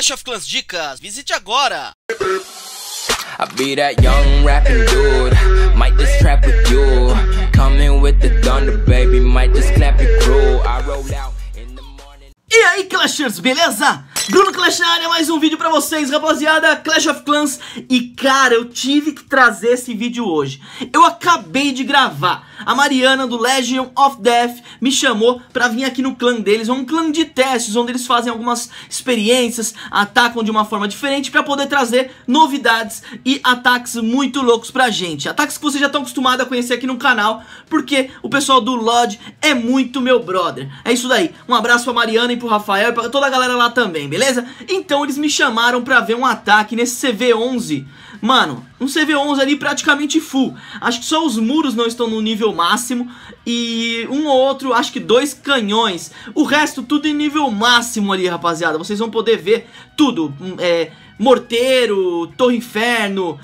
Clash of Clans Dicas, visite agora! I be that young rapping dude, might just trap with you, coming with the thunder baby, might just clap your crew, I roll out in the morning. E aí Clashers, beleza? Bruno Clash na área, mais um vídeo pra vocês, rapaziada, Clash of Clans. E cara, eu tive que trazer esse vídeo hoje. Eu acabei de gravar. A Mariana do Legion of Death me chamou pra vir aqui no clã deles. É um clã de testes, onde eles fazem algumas experiências, atacam de uma forma diferente pra poder trazer novidades e ataques muito loucos pra gente. Ataques que vocês já estão acostumados a conhecer aqui no canal, porque o pessoal do LOD é muito meu brother. É isso daí, um abraço pra Mariana e pro Rafael e pra toda a galera lá também, beleza? Beleza? Então eles me chamaram pra ver um ataque nesse CV11. Mano, um CV11 ali praticamente full. Acho que só os muros não estão no nível máximo. E um ou outro, acho que 2 canhões. O resto tudo em nível máximo ali, rapaziada. Vocês vão poder ver tudo. Morteiro, torre inferno,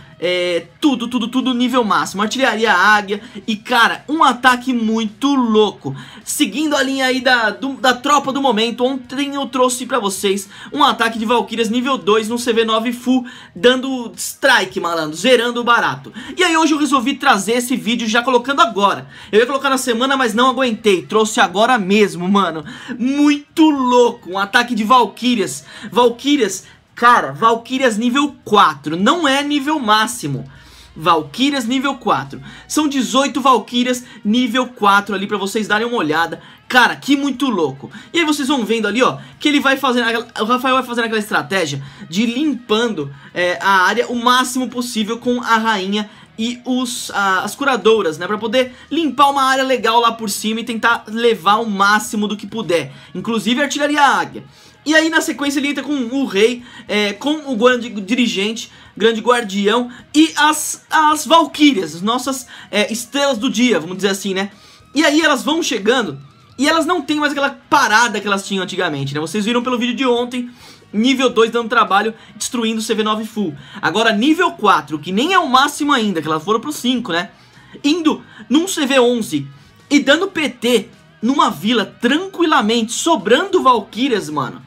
tudo nível máximo. Artilharia águia. E cara, um ataque muito louco. Seguindo a linha aí da tropa do momento. Ontem eu trouxe pra vocês um ataque de Valquírias nível 2 no CV9 full, dando strike, malandro, zerando o barato. E aí hoje eu resolvi trazer esse vídeo já colocando agora. Eu ia colocar na semana, mas não aguentei. Trouxe agora mesmo, mano. Muito louco, um ataque de Valquírias. Valquírias, cara, Valquírias nível 4. Não é nível máximo. Valquírias nível 4. São 18 Valquírias nível 4 ali pra vocês darem uma olhada. Cara, que muito louco. E aí vocês vão vendo ali, ó, que ele vai fazendo aquela, o Rafael vai fazendo aquela estratégia de limpando a área o máximo possível com a rainha e as curadoras, né, pra poder limpar uma área legal lá por cima e tentar levar o máximo do que puder, inclusive a artilharia águia. E aí na sequência ele entra com o rei, com o grande dirigente, grande guardião e as valquírias, as nossas estrelas do dia, vamos dizer assim, né. E aí elas vão chegando e elas não tem mais aquela parada que elas tinham antigamente, né. Vocês viram pelo vídeo de ontem, nível 2 dando trabalho, destruindo o CV9 full. Agora nível 4, que nem é o máximo ainda, que elas foram pro 5, né, indo num CV11 e dando PT numa vila tranquilamente, sobrando valquírias, mano.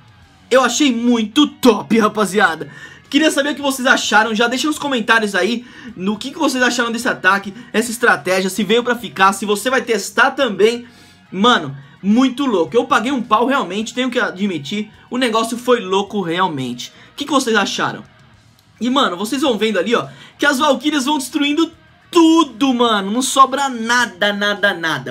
Eu achei muito top, rapaziada. Queria saber o que vocês acharam, já deixa nos comentários aí no que vocês acharam desse ataque, essa estratégia, se veio pra ficar, se você vai testar também. Mano, muito louco, eu paguei um pau realmente, tenho que admitir, o negócio foi louco realmente. O que vocês acharam? E mano, vocês vão vendo ali, ó, que as valquírias vão destruindo tudo, mano, não sobra nada,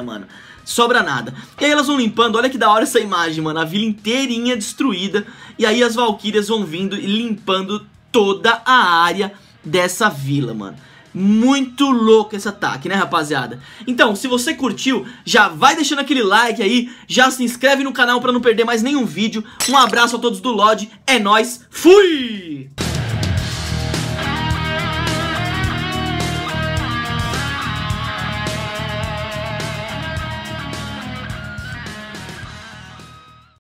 mano. Sobra nada. E aí elas vão limpando, olha que da hora essa imagem, mano, a vila inteirinha destruída. E aí as valquírias vão vindo e limpando toda a área dessa vila, mano. Muito louco esse ataque, né, rapaziada? Então, se você curtiu, já vai deixando aquele like aí, já se inscreve no canal pra não perder mais nenhum vídeo. Um abraço a todos do LOD, é nóis, fui!